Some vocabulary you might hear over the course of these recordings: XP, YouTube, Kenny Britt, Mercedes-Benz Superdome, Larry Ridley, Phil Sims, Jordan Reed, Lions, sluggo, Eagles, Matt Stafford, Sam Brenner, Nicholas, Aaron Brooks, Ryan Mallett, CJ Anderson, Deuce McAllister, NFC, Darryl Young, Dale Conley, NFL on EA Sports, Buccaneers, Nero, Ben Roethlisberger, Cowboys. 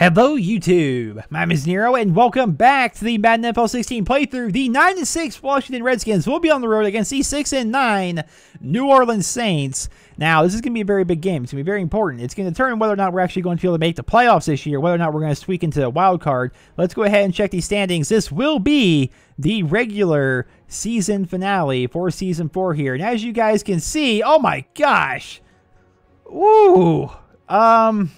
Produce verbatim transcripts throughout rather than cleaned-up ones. Hello YouTube, my name is Nero and welcome back to the Madden N F L sixteen playthrough. The nine and six Washington Redskins will be on the road against the six and nine New Orleans Saints. Now this is going to be a very big game. It's going to be very important. It's going to determine whether or not we're actually going to be able to make the playoffs this year, whether or not we're going to squeak into the wild card. Let's go ahead and check these standings. This will be the regular season finale for Season four here. And as you guys can see, oh my gosh. Ooh. Um...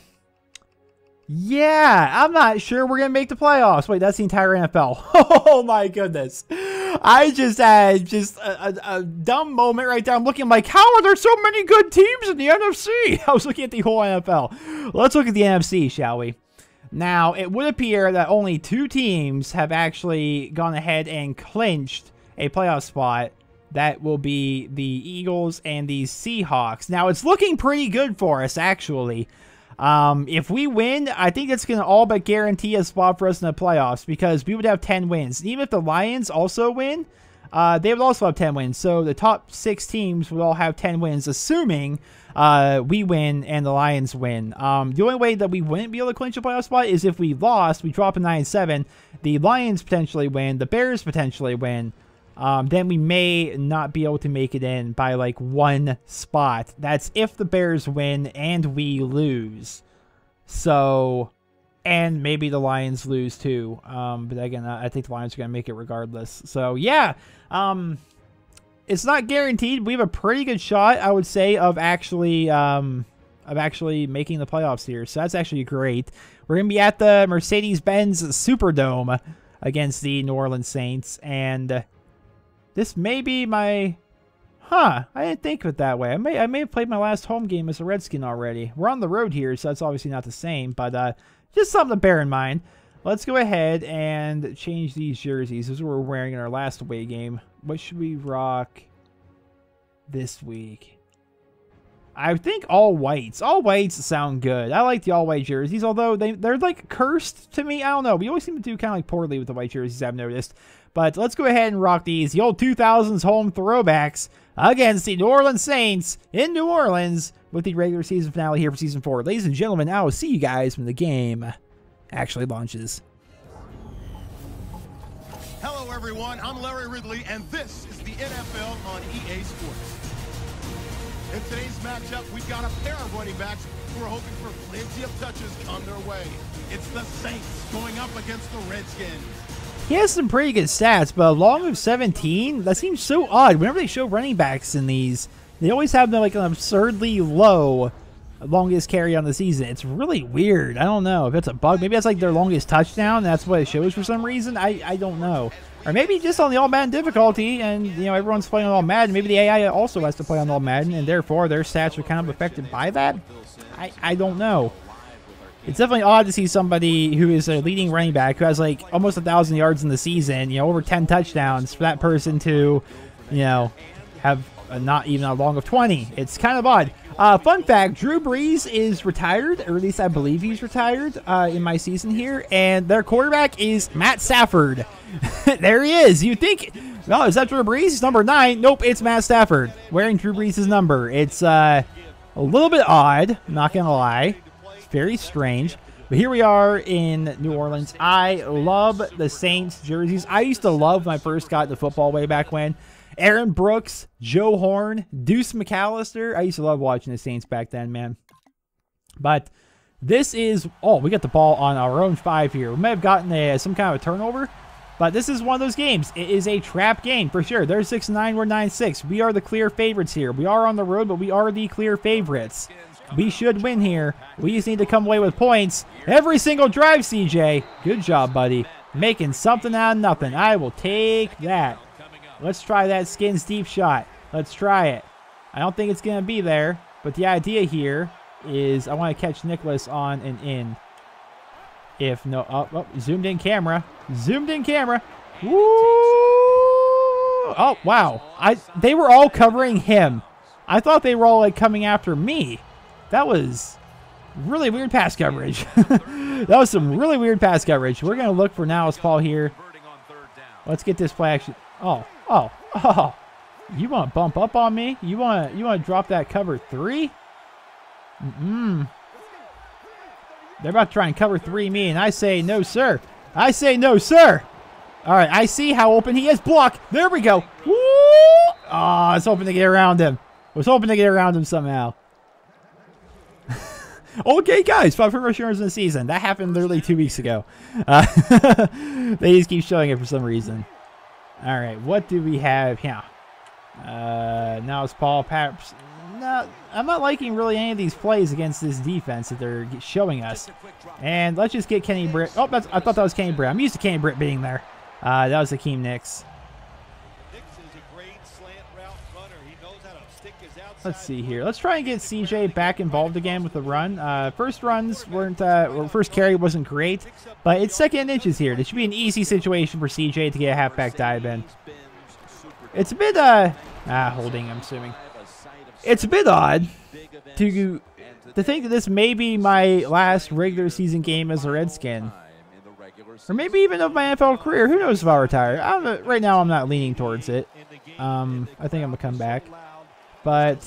Yeah, I'm not sure we're going to make the playoffs. Wait, that's the entire N F L. Oh, my goodness. I just had just a, a, a dumb moment right there. I'm looking like, how are there so many good teams in the N F C? I was looking at the whole N F L. Let's look at the N F C, shall we? Now, it would appear that only two teams have actually gone ahead and clinched a playoff spot. That will be the Eagles and the Seahawks. Now, it's looking pretty good for us, actually. Um, if we win, I think that's going to all but guarantee a spot for us in the playoffs because we would have ten wins. And even if the Lions also win, uh, they would also have ten wins. So the top six teams would all have ten wins, assuming uh, we win and the Lions win. Um, the only way that we wouldn't be able to clinch a playoff spot is if we lost, we drop a nine and seven, the Lions potentially win, the Bears potentially win. Um, then we may not be able to make it in by like one spot. That's if the Bears win and we lose. So, and maybe the Lions lose too. Um, but again, I think the Lions are going to make it regardless. So yeah, um, it's not guaranteed. We have a pretty good shot, I would say, of actually, um, of actually making the playoffs here. So that's actually great. We're going to be at the Mercedes-Benz Superdome against the New Orleans Saints and... This may be my, huh, I didn't think of it that way. I may I may have played my last home game as a Redskin already. We're on the road here, so that's obviously not the same, but uh, just something to bear in mind. Let's go ahead and change these jerseys. This is what we're wearing in our last away game. What should we rock this week? I think all whites. All whites sound good. I like the all white jerseys, although they, they're like cursed to me. I don't know. We always seem to do kind of like poorly with the white jerseys, I've noticed. But let's go ahead and rock these. The old two thousands home throwbacks against the New Orleans Saints in New Orleans with the regular season finale here for Season four. Ladies and gentlemen, I will see you guys when the game actually launches. Hello, everyone. I'm Larry Ridley, and this is the N F L on E A Sports. In today's matchup, we've got a pair of running backs who are hoping for plenty of touches on their way. It's the Saints going up against the Redskins. He has some pretty good stats, but a long of seventeen, that seems so odd. Whenever they show running backs in these, they always have like an absurdly low longest carry on the season. It's really weird. I don't know if it's a bug. Maybe that's like their longest touchdown. And that's what it shows for some reason. I, I don't know. Or maybe just on the All Madden difficulty and, you know, everyone's playing on All Madden. Maybe the A I also has to play on All Madden and therefore their stats are kind of affected by that. I, I don't know. It's definitely odd to see somebody who is a leading running back who has like almost a thousand yards in the season, you know, over ten touchdowns for that person to, you know, have a not even a long of twenty. It's kind of odd. Uh, fun fact, Drew Brees is retired, or at least I believe he's retired uh, in my season here, and their quarterback is Matt Stafford. There he is. You think, well, is that Drew Brees? He's number nine. Nope, it's Matt Stafford wearing Drew Brees' number. It's uh, a little bit odd, not going to lie. Very strange, but here we are in New Orleans. I love the Saints jerseys. I used to love when I first got into football way back when. Aaron Brooks, Joe Horn, Deuce McAllister. I used to love watching the Saints back then, man. But this is, oh, we got the ball on our own five here. We may have gotten a, some kind of a turnover, but this is one of those games. It is a trap game for sure. They're six and nine, we're nine and six. We are the clear favorites here. We are on the road, but we are the clear favorites. We should win here. We just need to come away with points every single drive, C J. Good job, buddy. Making something out of nothing. I will take that. Let's try that Skins deep shot. Let's try it. I don't think it's going to be there, but the idea here is I want to catch Nicholas on an in. If no... Oh, oh, zoomed in camera. Zoomed in camera. Woo! Oh, wow. I They were all covering him. I thought they were all like coming after me. That was really weird pass coverage. That was some really weird pass coverage. We're going to look for Niles Paul here. Let's get this play action. Oh, oh, oh. You want to bump up on me? You want to you want to drop that cover three? Mm-mm. They're about to try and cover three me, and I say no, sir. I say no, sir. All right, I see how open he is. Block. There we go. Woo! Oh, I was hoping to get around him. I was hoping to get around him somehow. Okay, guys, five rush yards in the season. That happened literally two weeks ago. Uh, they just keep showing it for some reason. All right, what do we have here? Uh, Niles Paul, perhaps. No, I'm not liking really any of these plays against this defense that they're showing us. And let's just get Kenny Britt. Oh, that's, I thought that was Kenny Britt. I'm used to Kenny Britt being there. Uh, that was Hakeem Nicks. Let's see here. Let's try and get C J back involved again with the run. Uh, first runs weren't, uh, or first carry wasn't great, but it's second and inches here. This should be an easy situation for C J to get a halfback dive in. It's a bit, uh, ah, holding, I'm assuming. It's a bit odd to, to think that this may be my last regular season game as a Redskin. Or maybe even of my N F L career. Who knows if I'll retire? I'm, right now, I'm not leaning towards it. Um, I think I'm going to come back. But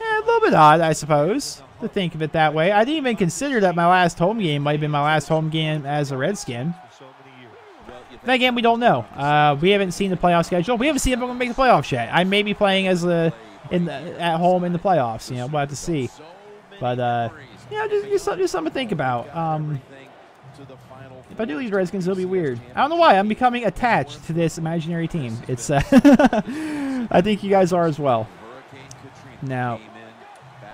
eh, a little bit odd, I suppose, to think of it that way. I didn't even consider that my last home game might have been my last home game as a Redskin. Then again, we don't know. Uh, we haven't seen the playoff schedule. We haven't seen if I'm going to make the playoffs yet. I may be playing as a in the, at home in the playoffs. You know, we'll have to see. But uh, you know, just, just just something to think about. Um, If I do these Redskins, it'll be weird. I don't know why. I'm becoming attached to this imaginary team. It's, uh, I think you guys are as well. Now,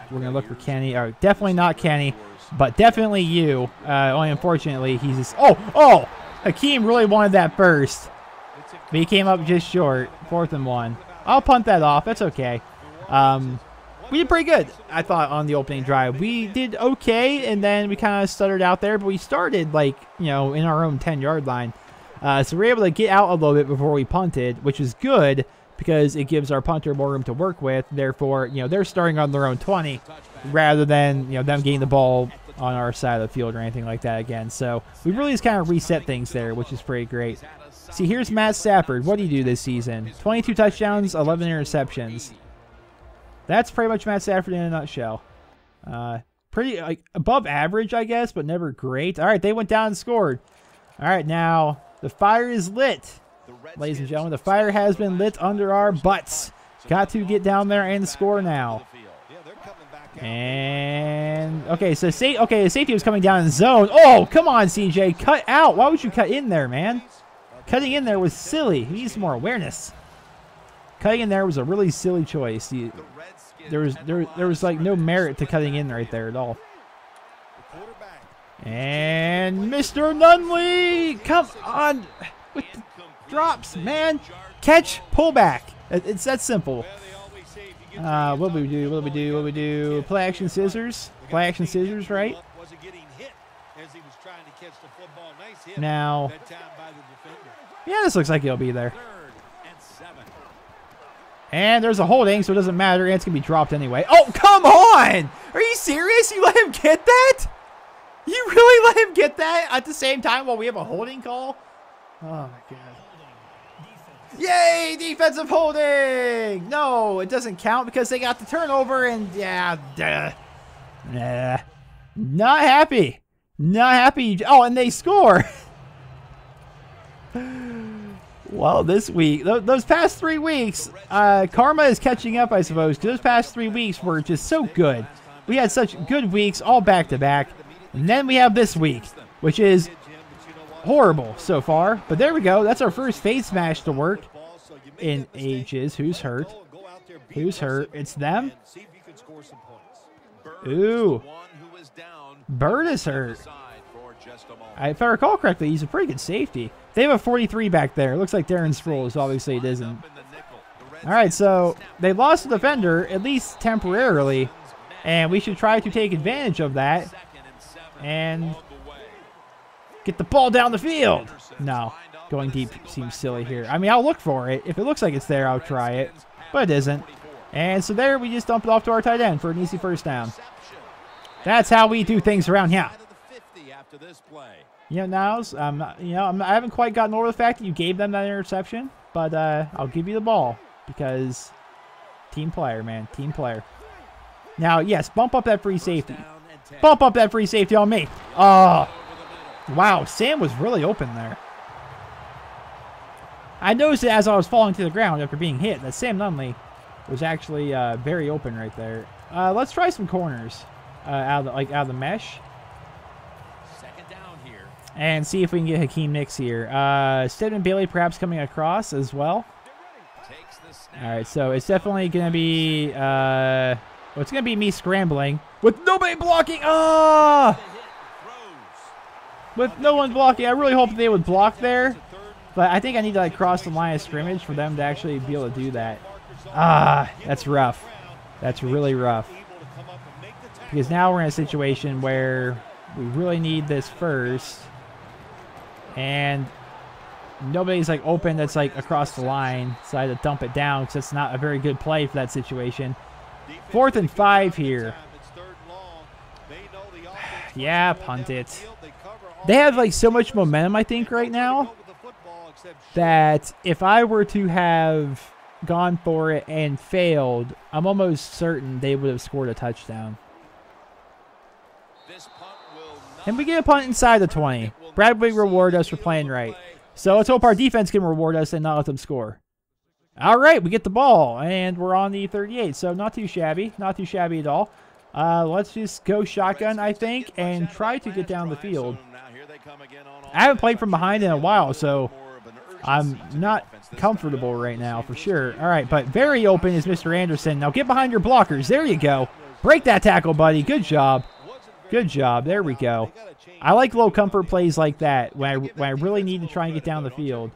we're going to look for Kenny. Oh, definitely not Kenny, but definitely you. Uh, only unfortunately, he's just... Oh, oh! Hakeem really wanted that first. But he came up just short. Fourth and one. I'll punt that off. That's okay. Um... We did pretty good, I thought, on the opening drive. We did okay, and then we kind of stuttered out there, but we started, like, you know, in our own ten-yard line. Uh, so we were able to get out a little bit before we punted, which is good because it gives our punter more room to work with. Therefore, you know, they're starting on their own twenty rather than, you know, them getting the ball on our side of the field or anything like that again. So we really just kind of reset things there, which is pretty great. See, here's Matt Stafford. What do you do this season? twenty-two touchdowns, eleven interceptions. That's pretty much Matt Stafford in a nutshell. Uh, pretty like above average, I guess, but never great. All right, they went down and scored. All right, now the fire is lit, ladies and gentlemen. The fire has been lit under our butts. Got to get down there and score now. And okay, so say okay, the safety was coming down in zone. Oh, come on, C J, cut out. Why would you cut in there, man? Cutting in there was silly. He needs more awareness. Cutting in there was a really silly choice. You, there was there there was like no merit to cutting in right there at all. And Mister Nunley, come on with the drops, man! Catch, pull back. It's that simple. Uh, what do we do? What do we do? What do we do? Play action scissors. Play action scissors, right? Now, yeah, this looks like he'll be there. And there's a holding, so it doesn't matter. It's going to be dropped anyway. Oh, come on! Are you serious? You let him get that? You really let him get that at the same time while we have a holding call? Oh, my God. Yay, defensive holding! No, it doesn't count because they got the turnover, and yeah, duh. Nah. Not happy. Not happy. Oh, and they score. Well, this week, th those past three weeks, uh, karma is catching up, I suppose. Those past three weeks were just so good. We had such good weeks, all back to back. And then we have this week, which is horrible so far. But there we go. That's our first face smash to work in ages. Who's hurt? Who's hurt? It's them. Ooh. Bird is hurt. If I recall correctly, he's a pretty good safety. They have a forty-three back there. It looks like Darren Sproles. Obviously, it isn't. All right, so they lost the defender, at least temporarily, and we should try to take advantage of that and get the ball down the field. No, going deep seems silly here. I mean, I'll look for it. If it looks like it's there, I'll try it, but it isn't. And so there, we just dump it off to our tight end for an easy first down. That's how we do things around here. You know, Niles, um, you know, I'm not, I haven't quite gotten over the fact that you gave them that interception, but uh, I'll give you the ball because team player, man, team player. Now, yes, bump up that free safety. Bump up that free safety on me. Oh, wow. Sam was really open there. I noticed it as I was falling to the ground after being hit that Sam Nunley was actually uh, very open right there. Uh, let's try some corners uh, out of the, like out of the mesh. Second down here. And see if we can get Hakeem Nicks here. Uh, Stedman Bailey perhaps coming across as well. Takes the snap. All right, so it's definitely going to be uh, well, it's going to be me scrambling with nobody blocking. Ah! With no one blocking. I really hope they would block there. But I think I need to like cross the line of scrimmage for them to actually be able to do that. Ah, that's rough. That's really rough. Because now we're in a situation where we really need this first. And nobody's like open that's like across the line. So I had to dump it down because it's not a very good play for that situation. Fourth and five here. Yeah, punt it. They have like so much momentum, I think, right now, that if I were to have gone for it and failed, I'm almost certain they would have scored a touchdown. And we get a punt inside the twenty. Brad will reward us for playing right. So let's hope our defense can reward us and not let them score. All right, we get the ball, and we're on the thirty-eight, so not too shabby. Not too shabby at all. Uh, let's just go shotgun, I think, and try to get down the field. I haven't played from behind in a while, so I'm not comfortable right now for sure. All right, but very open is Mister Anderson. Now get behind your blockers. There you go. Break that tackle, buddy. Good job. Good job. There we go. I like low comfort plays like that when I, when I really need to try and get down the field.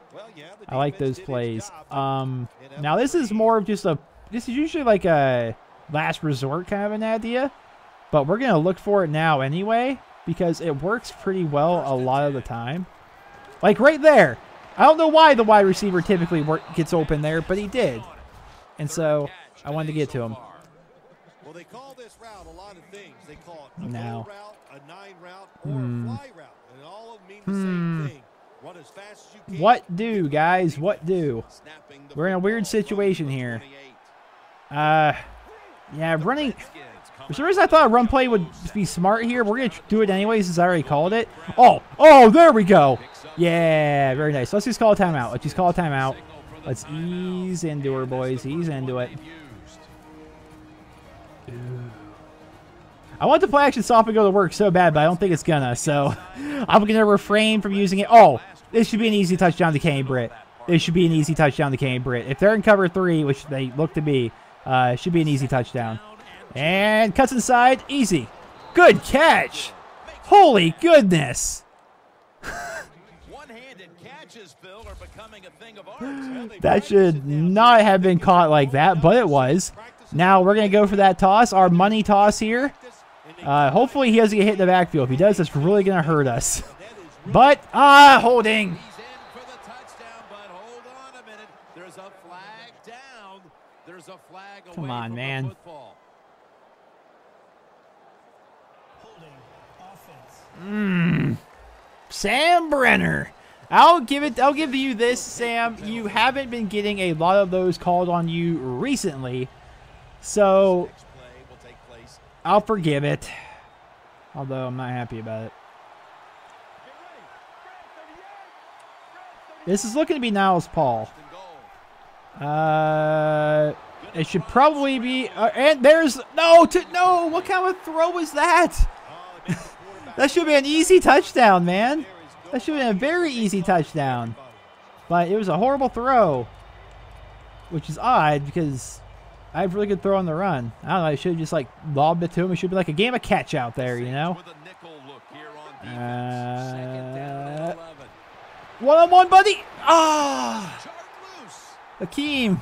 I like those plays. Um, now this is more of just a, this is usually like a last resort kind of an idea, but we're going to look for it now anyway because it works pretty well a lot of the time. Like right there. I don't know why the wide receiver typically work, gets open there, but he did. And so I wanted to get to him. Well, they call this route a lot of things. They call it a no. route, a nine route, or hmm. a fly route. And all of them mean the hmm. same thing. Run as fast as you can. What do, guys? What do? We're in a weird situation here. Uh, yeah, running. For some reason, I thought a run play would be smart here. We're going to do it anyways since I already called it. Oh, oh, there we go. Yeah, very nice. Let's just call a timeout. Let's just call a timeout. Let's ease into her, boys. Ease into it. I want the play action software to go to work so bad, but I don't think it's gonna. So I'm going to refrain from using it. Oh, this should be an easy touchdown to Kenny Britt. This should be an easy touchdown to Kenny Britt. If they're in cover three, which they look to be, uh, it should be an easy touchdown. And cuts inside. Easy. Good catch. Holy goodness. That should not have been caught like that, but it was. Now we're going to go for that toss, our money toss here. Uh, hopefully he doesn't get hit in the backfield. If he does, that's really going to hurt us. But, ah, holding. Come on, man. Mm. Sam Brenner. I'll give it. I'll give you this, Sam. You haven't been getting a lot of those called on you recently, so I'll forgive it. Although I'm not happy about it. This is looking to be Niles Paul. Uh, it should probably be. Uh, and there's no. To, no. What kind of throw was that? That should be an easy touchdown, man. That should have been a very easy touchdown. But it was a horrible throw. Which is odd because I have really good throw on the run. I don't know. I should have just like lobbed it to him. It should be like a game of catch out there, you know? Uh, one on one, buddy. Ah! Hakeem,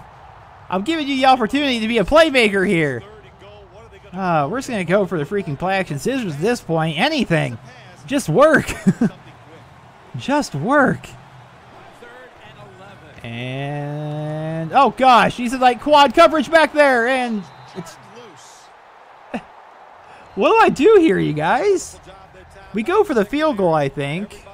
I'm giving you the opportunity to be a playmaker here. Uh, we're just going to go for the freaking play action scissors at this point. Anything. Just work. Just work. And oh gosh, he's in like quad coverage back there, and it's loose. What do I do here, you guys? We go for the field goal, I think.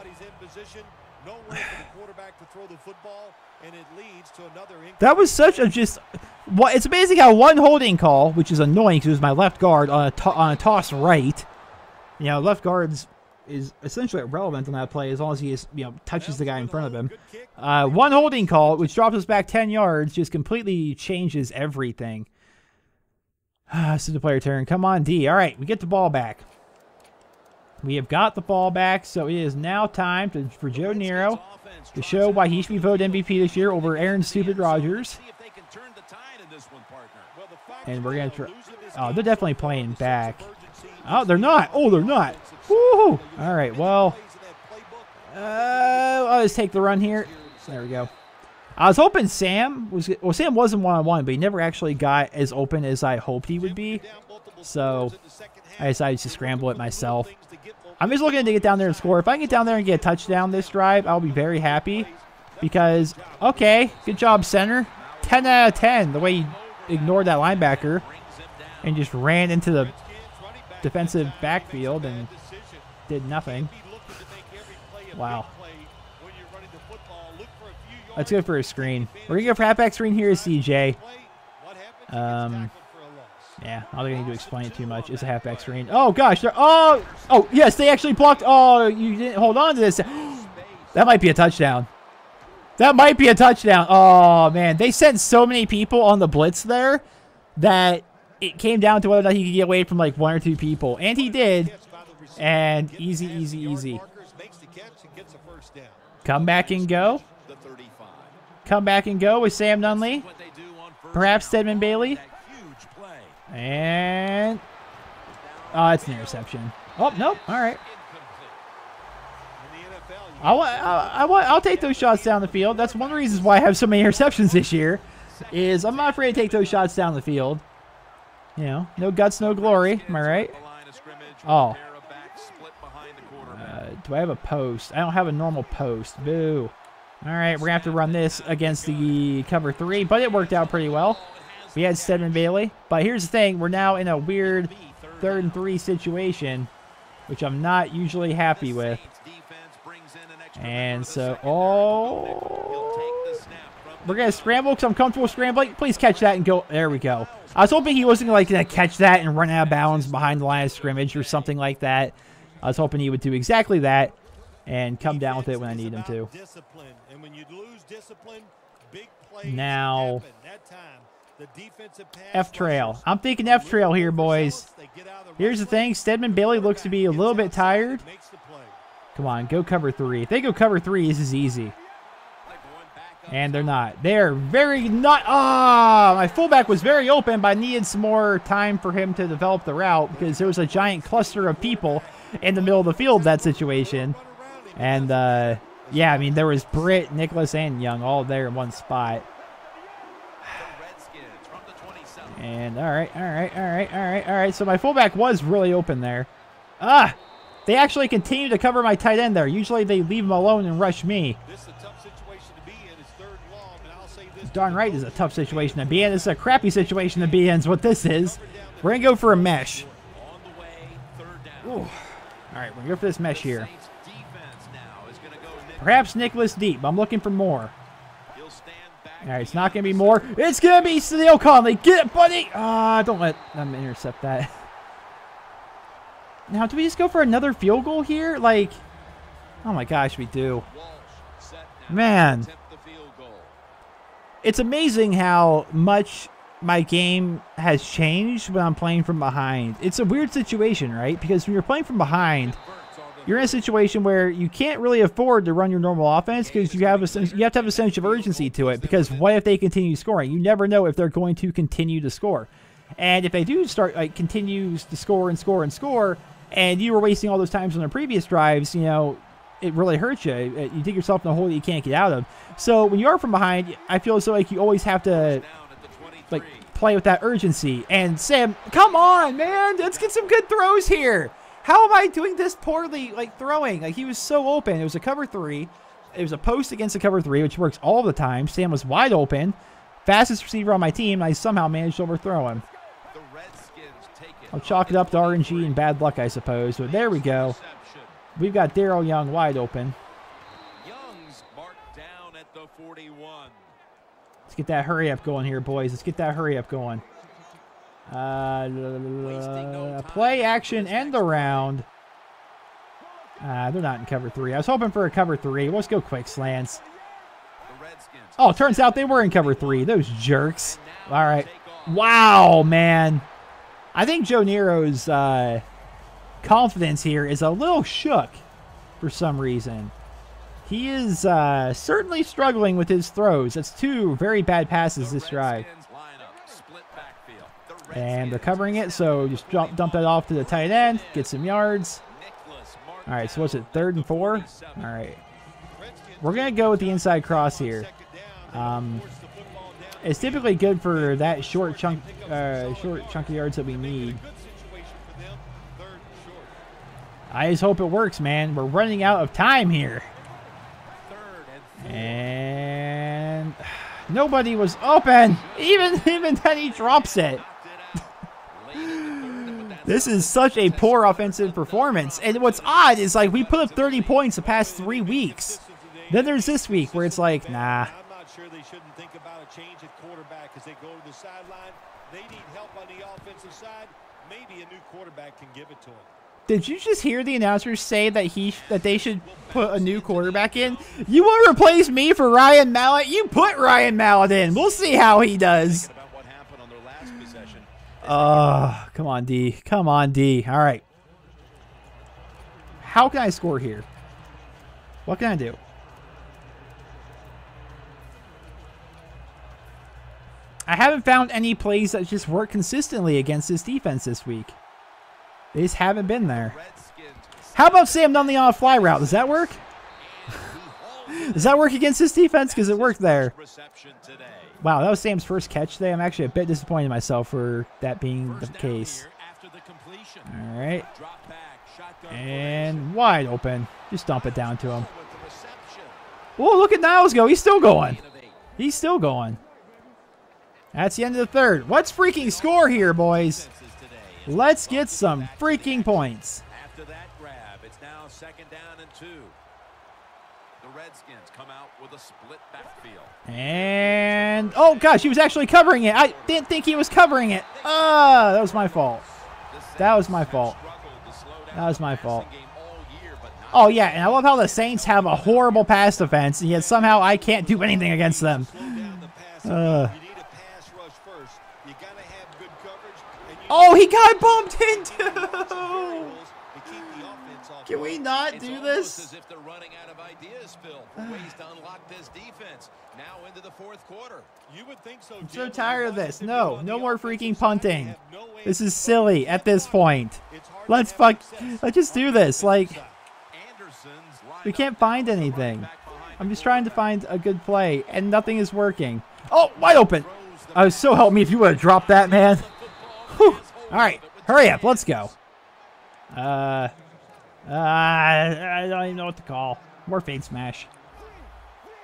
That was such a just. What it's amazing how one holding call, which is annoying because it was my left guard on a to on a toss right, You know, left guard's is essentially irrelevant on that play as long as he is, you know, touches the guy in front of him. Uh, one holding call, which drops us back ten yards, just completely changes everything. Ah, this is the player turn. Come on, D. All right, we get the ball back. We have got the ball back, so it is now time to, for Joe Nero to show why he should be voted M V P this year over Aaron Stupid Rodgers. And we're going to try. Oh, they're definitely playing back. Oh, they're not. Oh, they're not. Woo! All right, well, uh, I'll just take the run here. There we go. I was hoping Sam was well. Sam wasn't one-on-one, but he never actually got as open as I hoped he would be. So I decided to scramble it myself. I'm just looking to get down there and score. If I can get down there and get a touchdown this drive, I'll be very happy. Because okay, good job, center. ten out of ten. The way he ignored that linebacker and just ran into the defensive backfield and did nothing. Wow. Let's go for a screen. We're going to go for halfback screen here is C J. Um, yeah, I'm not going to need to explain it too much. It's a halfback screen. Oh, gosh. Oh, oh, yes, they actually blocked. Oh, you didn't hold on to this. That might be a touchdown. That might be a touchdown. Oh, man. They sent so many people on the blitz there that it came down to whether or not he could get away from like one or two people. And he did. And easy, easy, easy. Come back and go. Come back and go with Sam Nunley. Perhaps Stedman Bailey. And... oh, it's an interception. Oh, nope. All right. I want, I want, I'll take those shots down the field. That's one of the reasons why I have so many interceptions this year is I'm not afraid to take those shots down the field. You know, no guts, no glory. Am I right? Oh. Uh, do I have a post? I don't have a normal post. Boo. All right, we're going to have to run this against the cover three, but it worked out pretty well. We had Stedman Bailey, but here's the thing. We're now in a weird third and three situation, which I'm not usually happy with. And so, oh, we're going to scramble because I'm comfortable scrambling. Please catch that and go. There we go. I was hoping he wasn't like going to catch that and run out of bounds behind the line of scrimmage or something like that. I was hoping he would do exactly that and come down with it when I need him to. And when you lose discipline, big plays now, that time, the defensive pass F-trail. I'm thinking F-trail here, boys. Here's the thing. Stedman Bailey looks to be a little bit tired. Come on, go cover three. If they go cover three, this is easy. And they're not. They're very not. Ah, oh, my fullback was very open, but I needed some more time for him to develop the route because there was a giant cluster of people in the middle of the field, that situation. And, uh, yeah, I mean, there was Britt, Nicholas, and Young all there in one spot. And, all right, all right, all right, all right, all right. So my fullback was really open there. Ah, they actually continue to cover my tight end there. Usually they leave him alone and rush me. Darn right is a tough situation to be in. It's a crappy situation to be in is what this is. We're going to go for a mesh. Ooh. All right, we're going to go for this mesh here. Perhaps Nicholas deep. I'm looking for more. All right, it's not going to be more. It's going to be Dale Conley. Get it, buddy. Ah, uh, don't let them intercept that. Now, do we just go for another field goal here? Like, oh my gosh, we do. Man. It's amazing how much my game has changed when I'm playing from behind. It's a weird situation, right? Because when you're playing from behind, you're in a situation where you can't really afford to run your normal offense because you have a sense, you have to have a sense of urgency to it because what if they continue scoring? You never know if they're going to continue to score. And if they do start, like, continues to score and score and score, and you were wasting all those times on their previous drives, you know, it really hurts you. You dig yourself in a hole that you can't get out of. So when you are from behind, I feel as though like you always have to, like, play with that urgency. And Sam, come on, man, let's get some good throws here. How am I doing this poorly, like, throwing? Like, he was so open. It was a cover three. It was a post against a cover three, which works all the time. Sam was wide open. Fastest receiver on my team, and I somehow managed to overthrow him. The Redskins take it. I'll chalk it up to R N G and bad luck, I suppose. But there we go. We've got Darryl Young wide open. Young's marked down at the forty-one. Let's get that hurry up going here, boys. Let's get that hurry up going. Uh, uh, play action end around. Uh, they're not in cover three. I was hoping for a cover three. Let's go quick slants. Oh, turns out they were in cover three. Those jerks. All right. Wow, man. I think Joe Nero's uh, confidence here is a little shook for some reason. He is uh, certainly struggling with his throws. That's two very bad passes this drive. And they're covering it, so just dump, dump that off to the tight end. Get some yards. All right, so what's it, third and four? All right. We're going to go with the inside cross here. Um, it's typically good for that short chunk, uh, short chunky yards that we need. I just hope it works, man. We're running out of time here. And nobody was open. Even, even then he drops it. This is such a poor offensive performance. And what's odd is, like, we put up thirty points the past three weeks. Then there's this week where it's like, nah. I'm not sure they shouldn't think about a change at quarterback as they go to the sideline. They need help on the offensive side. Maybe a new quarterback can give it to them. Did you just hear the announcers say that he that they should put a new quarterback in? You want to replace me for Ryan Mallett? You put Ryan Mallett in. We'll see how he does. Oh, come on, D. Come on, D. All right. How can I score here? What can I do? I haven't found any plays that just work consistently against this defense this week. They just haven't been there. How about Sam Nunley on a fly route? Does that work? Does that work against this defense? Because it worked there. Wow, that was Sam's first catch today. I'm actually a bit disappointed in myself for that being the case. All right. And wide open. Just dump it down to him. Oh, look at Niles go. He's still going. He's still going. That's the end of the third. Let's freaking score here, boys. Let's get some freaking points. After that grab, it's now second down and two. The Redskins come out with a split backfield. And oh gosh, he was actually covering it. I didn't think he was covering it. Ah, oh, that was my fault. That was my fault. That was my fault. Oh yeah, and I love how the Saints have a horrible pass defense, and yet somehow I can't do anything against them. Uh. Oh, he got bumped into! Can we not do this? It's almost as if they're running out of ideas, Phil. Ways to unlock this defense. Now into the fourth quarter. You would think so. I'm so tired of this. No, no more freaking punting. This is silly at this point. Let's fuck. Let's just do this. Like, we can't find anything. I'm just trying to find a good play, and nothing is working. Oh, wide open. Oh, so help me if you would have dropped that, man. Whew. All right, hurry up. Let's go. Uh, uh, I don't even know what to call. More fade smash.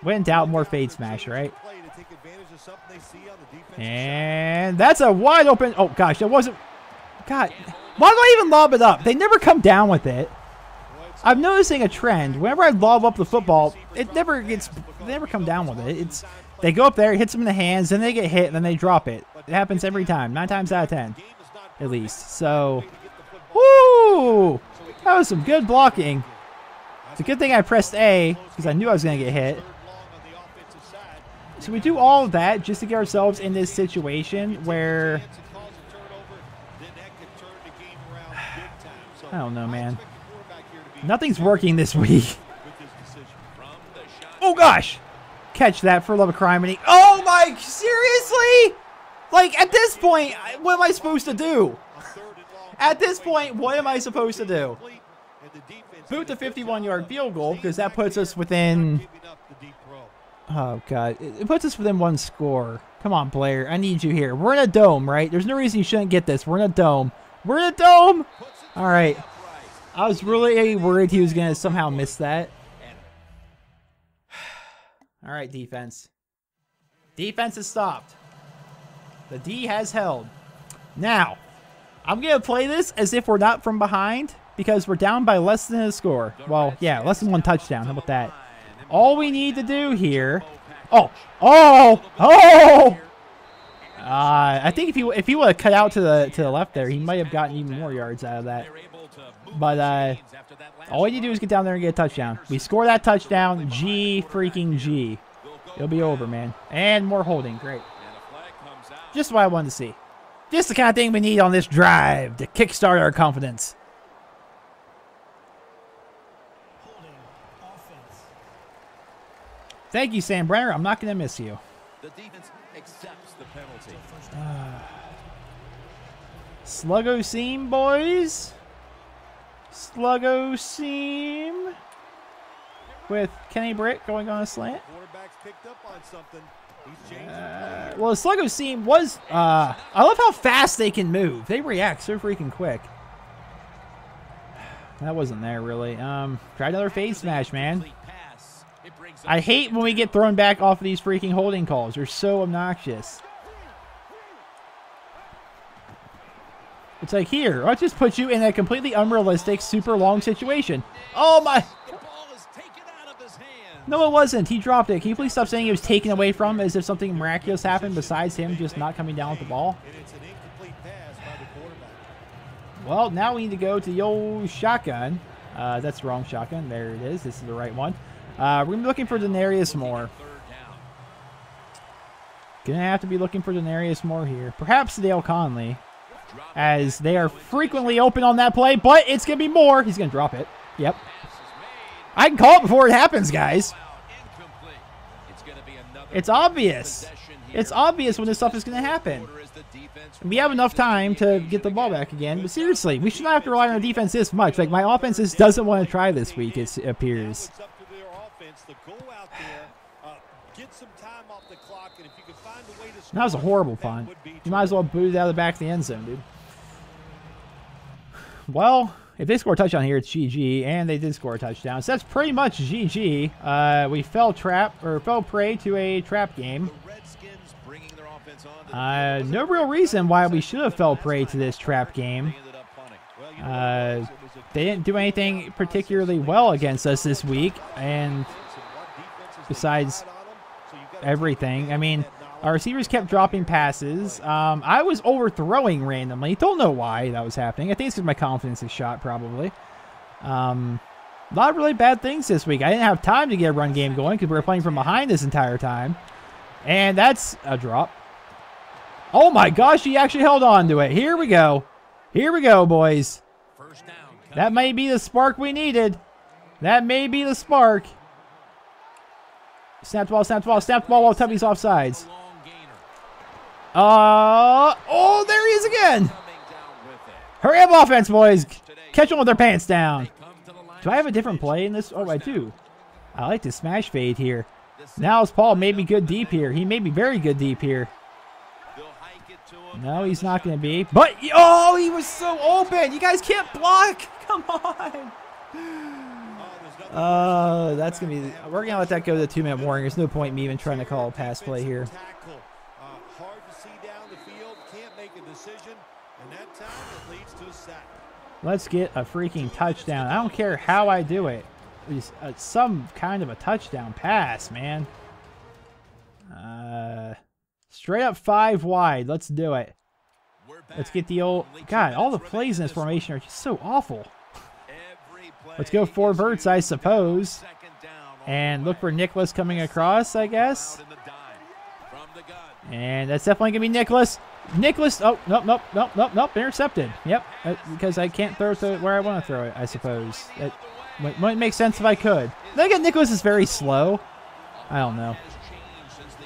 When in doubt, more fade smash, right? And that's a wide open. Oh, gosh, that wasn't. God, why do I even lob it up? They never come down with it. I'm noticing a trend. Whenever I lob up the football, it never gets. They never come down with it. It's. They go up there, it hits them in the hands, then they get hit, and then they drop it. It happens every time, nine times out of ten, at least. So, woo! That was some good blocking. It's a good thing I pressed A, because I knew I was going to get hit. So we do all of that just to get ourselves in this situation where... I don't know, man. Nothing's working this week. Oh, gosh! Catch that for love of crime, and he, oh my, seriously? Like, at this point, what am I supposed to do? At this point, what am I supposed to do? Boot the fifty-one yard field goal, because that puts us within, oh god, it puts us within one score. Come on, Blair, I need you here. We're in a dome, right? There's no reason you shouldn't get this. We're in a dome. We're in a dome. All right, I was really worried he was gonna somehow miss that. All right, defense. Defense is stopped. The D has held. Now, I'm going to play this as if we're not from behind because we're down by less than a score. Well, yeah, less than one touchdown. How about that? All we need to do here... Oh! Oh! Oh! Uh, I think if he, if he would have cut out to the to the left there, he might have gotten even more yards out of that. But uh, all you do is get down there and get a touchdown. We score that touchdown, G freaking G. It'll be over, man. And more holding. Great. Just what I wanted to see. Just the kind of thing we need on this drive to kickstart our confidence. Thank you, Sam Brenner. I'm not going to miss you. The defense accepts the penalty. Uh, Sluggo seam, boys. Sluggo seam. With Kenny Britt going on a slant. Uh, well, the Sluggo seam was... Uh, I love how fast they can move. They react so freaking quick. That wasn't there, really. Um, try another fade smash, man. I hate when we get thrown back off of these freaking holding calls. They're so obnoxious. It's like, here, let's just put you in a completely unrealistic, super long situation. Oh, my... No, it wasn't. He dropped it. Can you please stop saying it was taken away from as if something miraculous happened besides him just not coming down with the ball? Well, now we need to go to the old shotgun. Uh, that's the wrong shotgun. There it is. This is the right one. Uh, we're going to be looking for Denarius Moore. Going to have to be looking for Denarius Moore here. Perhaps Dale Conley, as they are frequently open on that play, but it's going to be Moore. He's going to drop it. Yep. I can call it before it happens, guys. It's obvious. It's obvious when this stuff is going to happen. We have enough time to get the ball back again, but seriously, we should not have to rely on our defense this much. Like, my offense just doesn't want to try this week, it appears. That was a horrible punt. You might as well boot it out of the back of the end zone, dude. Well, if they score a touchdown here, it's G G, and they did score a touchdown. So that's pretty much G G. Uh, we fell trap or fell prey to a trap game. Uh, no real reason why we should have fell prey to this trap game. Uh, they didn't do anything particularly well against us this week, and besides everything, I mean, our receivers kept dropping passes. Um, I was overthrowing randomly. Don't know why that was happening. I think it's because my confidence is shot, probably. Um, a lot of really bad things this week. I didn't have time to get a run game going because we were playing from behind this entire time. And that's a drop. Oh, my gosh. He actually held on to it. Here we go. Here we go, boys. That may be the spark we needed. That may be the spark. Snap the ball, snap the ball, snap the ball while Tubby's offsides. Uh, oh, there he is again. Hurry up, offense, boys. Catch them with their pants down. Do I have a different play in this? Oh, I do. I like to smash fade here. Niles Paul made me good deep here. He made me very good deep here. No, he's not going to be. But, oh, he was so open. You guys can't block. Come on. Uh, that's going to be... We're going to let that go to the two-minute warning. There's no point in me even trying to call a pass play here. Let's get a freaking touchdown. I don't care how I do it. It's some kind of a touchdown pass, man. Uh, straight up five wide. Let's do it. Let's get the old... God, all the plays in this formation are just so awful. Let's go four verts, I suppose. And look for Nicholas coming across, I guess. And that's definitely going to be Nicholas. Nicholas, oh, nope, nope, nope, nope, nope, intercepted. Yep, because I can't throw it where I want to throw it, I suppose. It wouldn't make sense if I could. Then again, Nicholas is very slow. I don't know.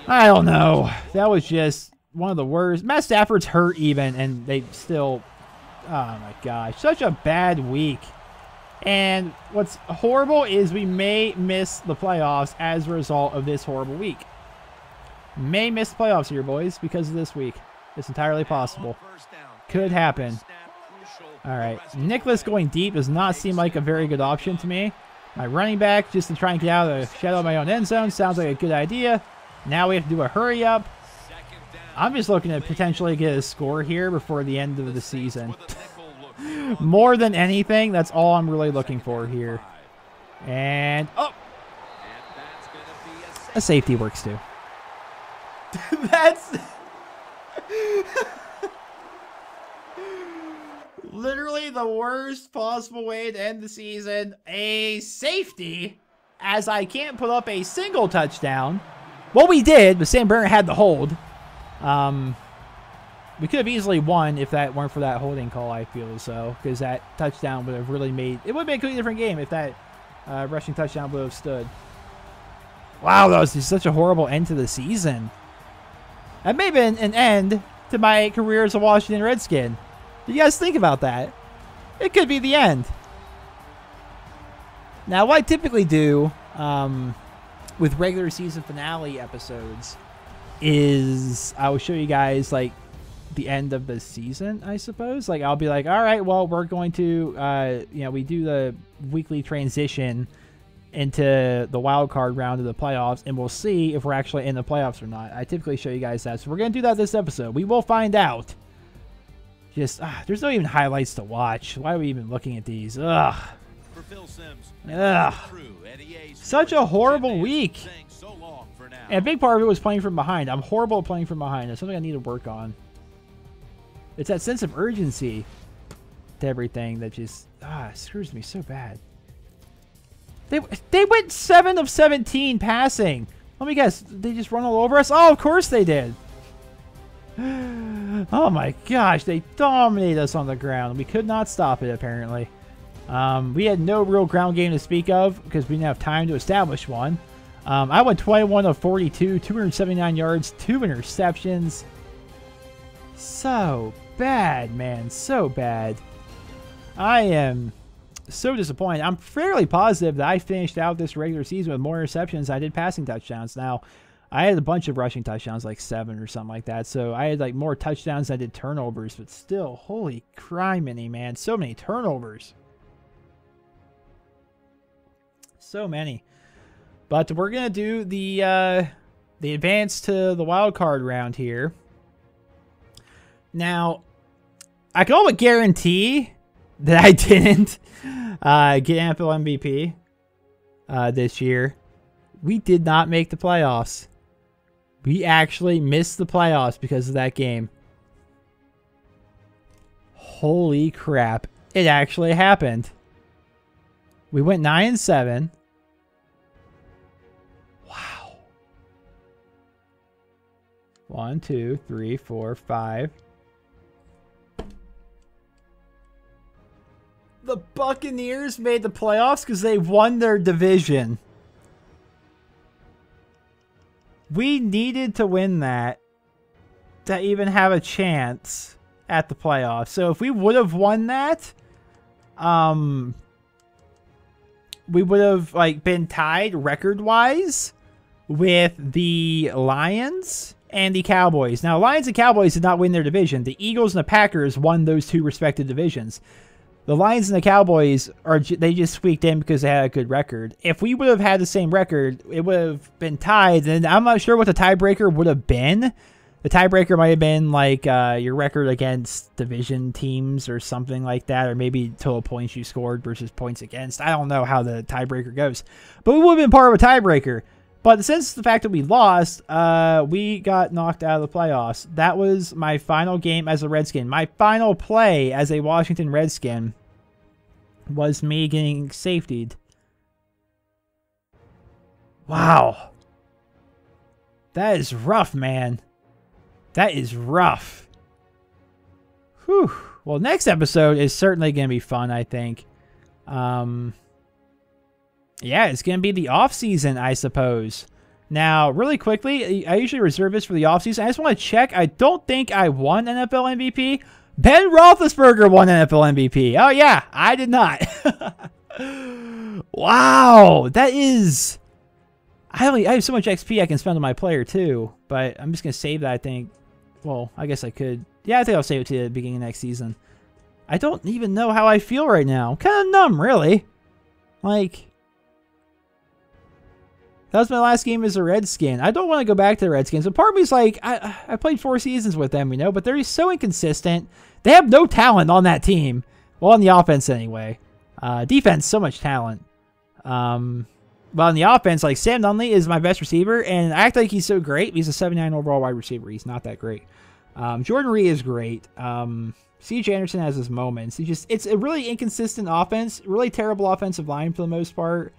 I don't know. That was just one of the worst. Matt Stafford's hurt even, and they still, oh my gosh, such a bad week. And what's horrible is we may miss the playoffs as a result of this horrible week. May miss the playoffs here, boys, because of this week. It's entirely possible. Could happen. All right. Nicholas going deep does not seem like a very good option to me. My running back, just to try and get out of the shadow of my own end zone, sounds like a good idea. Now we have to do a hurry up. I'm just looking to potentially get a score here before the end of the season. More than anything, that's all I'm really looking for here. And, oh! A safety works too. That's... literally the worst possible way to end the season. A safety, as I can't put up a single touchdown. What we did, but Sam Brenner had the hold. Um, we could have easily won if that weren't for that holding call, I feel so. Because that touchdown would have really made... It would have been a completely different game if that uh, rushing touchdown would have stood. Wow, that was just such a horrible end to the season. That may have been an end to my career as a Washington Redskin. You guys think about that. It could be the end. Now, what I typically do um, with regular season finale episodes is I will show you guys, like, the end of the season, I suppose. Like, I'll be like, all right, well, we're going to, uh, you know, we do the weekly transition into the wild card round of the playoffs, and we'll see if we're actually in the playoffs or not. I typically show you guys that. So we're going to do that this episode. We will find out. Just, ah, there's no even highlights to watch. Why are we even looking at these? Ugh. For Phil Sims, ugh. Such a horrible week. So long for now. And a big part of it was playing from behind. I'm horrible at playing from behind. That's something I need to work on. It's that sense of urgency to everything that just, ah, screws me so bad. They, they went seven of seventeen passing. Let me guess. They just run all over us? Oh, of course they did. Oh, my gosh. They dominated us on the ground. We could not stop it, apparently. Um, we had no real ground game to speak of because we didn't have time to establish one. Um, I went twenty-one of forty-two, two hundred seventy-nine yards, two interceptions. So bad, man. So bad. I am... so disappointed. I'm fairly positive that I finished out this regular season with more interceptions than I did passing touchdowns. Now, I had a bunch of rushing touchdowns, like seven or something like that. So I had like more touchdowns than I did turnovers, but still, holy criminy, man. So many turnovers. So many. But we're going to do the, uh, the advance to the wild card round here. Now, I can almost guarantee that I didn't uh, get N F L M V P uh, this year. We did not make the playoffs. We actually missed the playoffs because of that game. Holy crap. It actually happened. We went nine and seven. Wow. One, two, three, four, five. The Buccaneers made the playoffs because they won their division. We needed to win that to even have a chance at the playoffs. So if we would have won that, um, we would have like been tied record-wise with the Lions and the Cowboys. Now, Lions and Cowboys did not win their division. The Eagles and the Packers won those two respective divisions. The Lions and the Cowboys, are they just squeaked in because they had a good record. If we would have had the same record, it would have been tied. And I'm not sure what the tiebreaker would have been. The tiebreaker might have been like uh, your record against division teams or something like that. Or maybe total points you scored versus points against. I don't know how the tiebreaker goes. But we would have been part of a tiebreaker. But since the fact that we lost, uh, we got knocked out of the playoffs. That was my final game as a Redskin. My final play as a Washington Redskin was me getting safetied. Wow. That is rough, man. That is rough. Whew. Well, next episode is certainly going to be fun, I think. Um... Yeah, it's going to be the off-season, I suppose. Now, really quickly, I usually reserve this for the off-season. I just want to check. I don't think I won N F L M V P. Ben Roethlisberger won N F L M V P. Oh, yeah, I did not. Wow, that is... I, only, I have so much X P I can spend on my player, too. But I'm just going to save that, I think. Well, I guess I could. Yeah, I think I'll save it to the beginning of next season. I don't even know how I feel right now. I'm kind of numb, really. Like... that was my last game as a Redskin. I don't want to go back to the Redskins. But part of me is like, I, I played four seasons with them, you know, but they're so inconsistent. They have no talent on that team. Well, on the offense anyway. Uh, defense, so much talent. Um, but on the offense, like, Sam Nunley is my best receiver, and I act like he's so great. He's a seventy-nine overall wide receiver. He's not that great. Um, Jordan Reed is great. Um, C J Anderson has his moments. He just it's a really inconsistent offense, really terrible offensive line for the most part.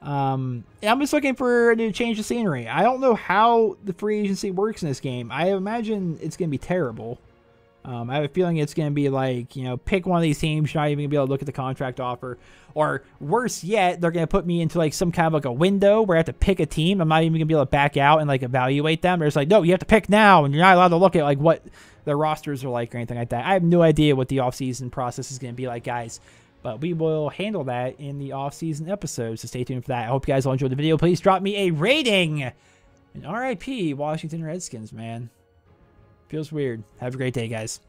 Um, and I'm just looking for to change the scenery. I don't know how the free agency works in this game. I imagine it's going to be terrible. Um, I have a feeling it's going to be like, you know, pick one of these teams, you're not even going to be able to look at the contract offer. Or worse yet, they're going to put me into like some kind of like a window where I have to pick a team. I'm not even going to be able to back out and like evaluate them. They're just like, no, you have to pick now, and you're not allowed to look at like what their rosters are like or anything like that. I have no idea what the offseason process is going to be like, guys. But we will handle that in the off-season episode, so stay tuned for that. I hope you guys all enjoyed the video. Please drop me a rating. And R I P Washington Redskins, man. Feels weird. Have a great day, guys.